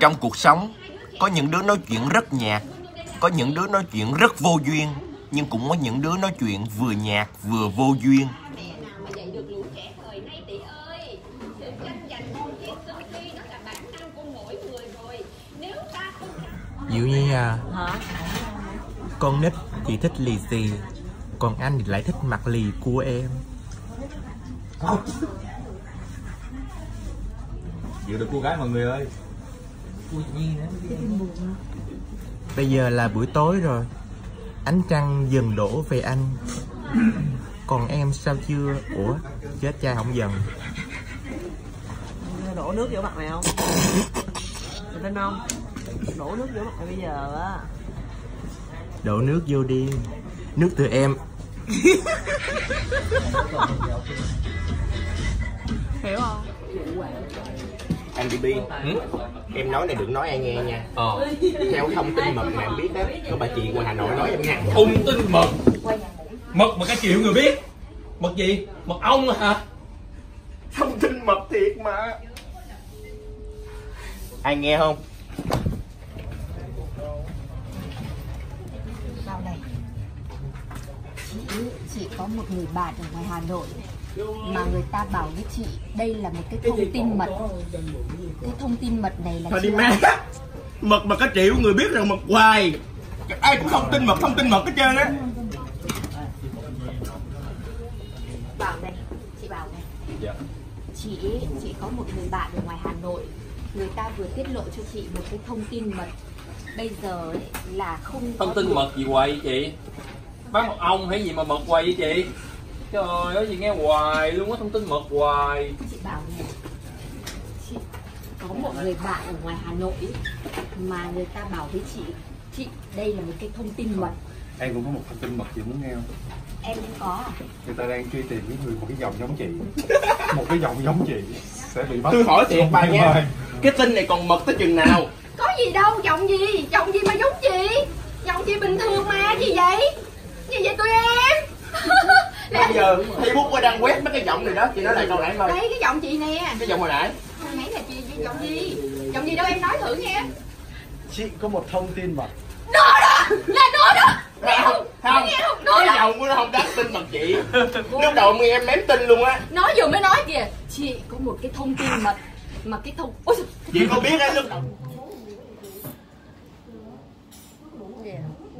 Trong cuộc sống, có những đứa nói chuyện rất nhạt, có những đứa nói chuyện rất vô duyên, nhưng cũng có những đứa nói chuyện vừa nhạt vừa vô duyên. Diệu Nhi à, con nít thì thích lì xì, còn anh thì lại thích mặt lì của em. Giữ được cô gái mọi người ơi. Bây giờ là buổi tối rồi, ánh trăng dần đổ về anh. Còn em sao chưa? Ủa, chết cha không dần. Đổ nước vô mặt mày không? Mình tin không? Đổ nước vô mặt mày bây giờ á. Đổ nước vô đi. Nước từ em. Hiểu không? Anh BB, em nói này đừng nói ai nghe nha. Theo thông tin mật mà em biết đó, có bà chị ngoài Hà Nội nói em nha. Thông tin mật? Mật mà cả triệu người biết. Mật gì? Mật ong hả? Thông tin mật thiệt mà. Ai nghe không? Sao đây? Chị có một người bạn ở ngoài Hà Nội mà người ta bảo với chị đây là một cái thông tin mật. Cái thông tin mật này là chị nói... Mật mà có triệu người biết rồi, mật hoài. Ai cũng thông tin mật hết trơn á. Bảo này, chị bảo này. Dạ. Chị có một người bạn ở ngoài Hà Nội, người ta vừa tiết lộ cho chị một cái thông tin mật. Bây giờ ấy, là không thông tin mật gì hoài vậy chị? Bán mật ong hay gì mà mật hoài vậy chị? Trời ơi, nói gì nghe hoài luôn á, thông tin mật hoài. Chị bảo nè, chị có một người bạn ở ngoài Hà Nội mà người ta bảo với chị đây là một cái thông tin mật. Em cũng có một thông tin mật, chị muốn nghe không? Em cũng có. Người ta đang truy tìm những người một cái dòng giống chị. Một cái dòng giống chị sẽ bị bắt. Tôi hỏi thiệt bà nha, cái tin này còn mật tới chừng nào? Có gì đâu, dòng gì mà giống chị. Dòng chị bình thường mà, gì vậy? Gì vậy tụi em? Bây giờ Facebook qua đăng web mấy cái giọng này đó, chị nói lại câu nãy thôi. Đấy, cái giọng chị nè. Cái giọng hồi nãy. Hồi nãy là chị, giọng gì? Giọng gì đâu em nói thử nghe. Chị có một thông tin mật. Đó đó, là đó đó. Không, cái giọng của nó không đáng tin mật chị. Lúc đầu nghe em mém tin luôn á. Nói vừa mới nói kìa, chị có một cái thông tin mật. Mà cái thông... Ôi, chị không biết á, lúc đầu.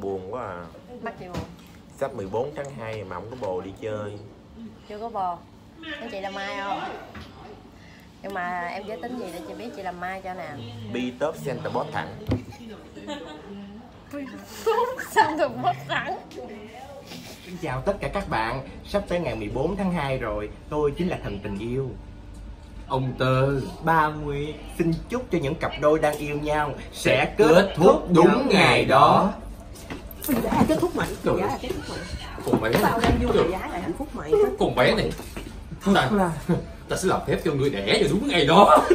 Buồn quá à. Bắt chị buồn. Sắp 14 tháng 2 mà không có bồ đi chơi. Chưa có bồ. Nói chị làm mai không? Nhưng mà em giới tính gì để chị biết chị làm mai cho nè. Bi tớp center bot thẳng. Bi tớp center bot thẳng. Xin chào tất cả các bạn. Sắp tới ngày 14 tháng 2 rồi. Tôi chính là thần tình yêu. Ông Tư, Ba Nguyệt xin chúc cho những cặp đôi đang yêu nhau sẽ kết thúc đúng ngày đó. Giá là kết thúc mày. Giá là kết thúc mày. Còn bé tao đang vui rồi, giá là hạnh phúc mày. Còn bé này. Thật là ta sẽ làm phép cho người đẻ vào đúng ngày đó.